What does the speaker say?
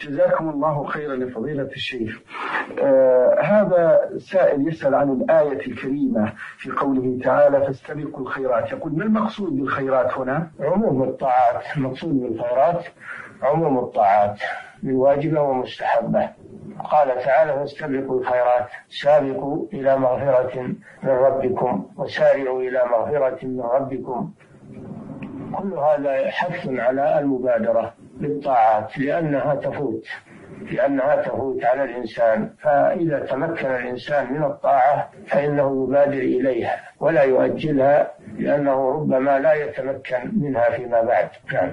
جزاكم الله خيرا لفضيلة الشيخ. هذا سائل يسأل عن الآية الكريمة في قوله تعالى فاستبقوا الخيرات، يقول ما المقصود بالخيرات هنا؟ عموم الطاعات، المقصود بالخيرات عموم الطاعات من واجبة ومستحبة. قال تعالى فاستبقوا الخيرات سابقوا إلى مغفرة من ربكم وسارعوا إلى مغفرة من ربكم. كل هذا حث على المبادرة بالطاعات لأنها تفوت على الإنسان، فإذا تمكن الإنسان من الطاعة فإنه يبادر إليها ولا يؤجلها لأنه ربما لا يتمكن منها فيما بعد.